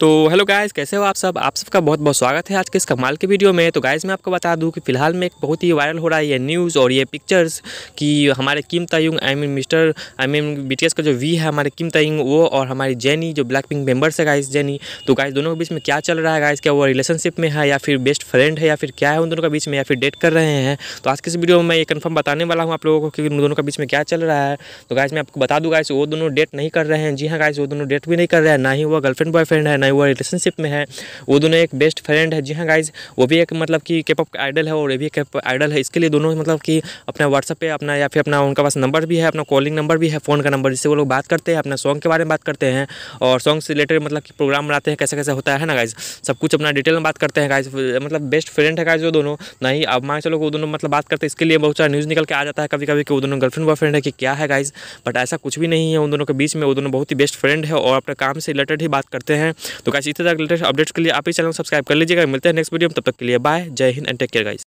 तो hello guys, कैसे हो आप सब। आप सबका बहुत बहुत स्वागत है आज के इस कमाल के वीडियो में। तो गाइस मैं आपको बता दूं कि फ़िलहाल में एक बहुत ही वायरल हो रहा है ये न्यूज़ और ये पिक्चर्स कि हमारे किम तायुंग बीटीएस का जो वी है, हमारे किम तायुंग वो और हमारी जेनी जो ब्लैकपिंक मेंबर्स है गाइस, जेनी, तो गाइस दोनों के बीच में क्या चल रहा है गाइस, क्या वो रिलेशनशिप में है या फिर बेस्ट फ्रेंड है या फिर क्या है उन दोनों के बीच में, या फिर डेट कर रहे हैं। तो आज के इस वीडियो में मैं ये कन्फर्म बताने वाला हूँ आप लोगों को कि उन दोनों के बीच में क्या चल रहा है। तो गाइस मैं आपको बता दूँ गाइस वो दोनों डेट नहीं कर रहे हैं। जी हाँ गाइस, वो दोनों डेट भी नहीं कर रहे हैं, ना ही वो गर्लफ्रेंड बॉयफ्रेंड है, वो रिलेशनशिप में है। वो दोनों एक बेस्ट फ्रेंड है। जी हाँ गाइज, वो भी एक मतलब कि K-pop आइडल है और ये भी K-pop आइडल है। इसके लिए दोनों मतलब कि अपना व्हाट्सअप पे अपना या फिर अपना उनका पास नंबर भी है, अपना कॉलिंग नंबर भी है, फ़ोन का नंबर, जिससे वो लोग बात करते हैं, अपना सॉन्ग के बारे में बात करते हैं और सॉन्ग से रिलेटेड मतलब कि प्रोग्राम बनाते हैं, कैसे कैसे होता है ना गाइज, सब कुछ अपना डिटेल में बात करते हैं गाइज। मतलब बेस्ट फ्रेंड है गाइज वो दोनों, ना ही अब मान चलो वो दोनों मतलब बात करते हैं। इसके लिए बहुत सारा न्यूज़ निकल के आ जाता है कभी कभी कि वो दोनों गर्लफ्रेंड बॉयफ्रेंड है कि क्या है गाइज, बट ऐसा कुछ भी नहीं है। उन दोनों के बीच में वो दोनों बहुत ही बेस्ट फ्रेंड है और अपने काम से रिलेटेड ही बात करते हैं। तो गाइस इसी तरह लेटेस्ट अपडेट्स के लिए आप इस चैनल को सब्सक्राइब कर लीजिएगा। मिलते हैं नेक्स्ट वीडियो में, तब तक के लिए बाय, जय Hind and take care guys.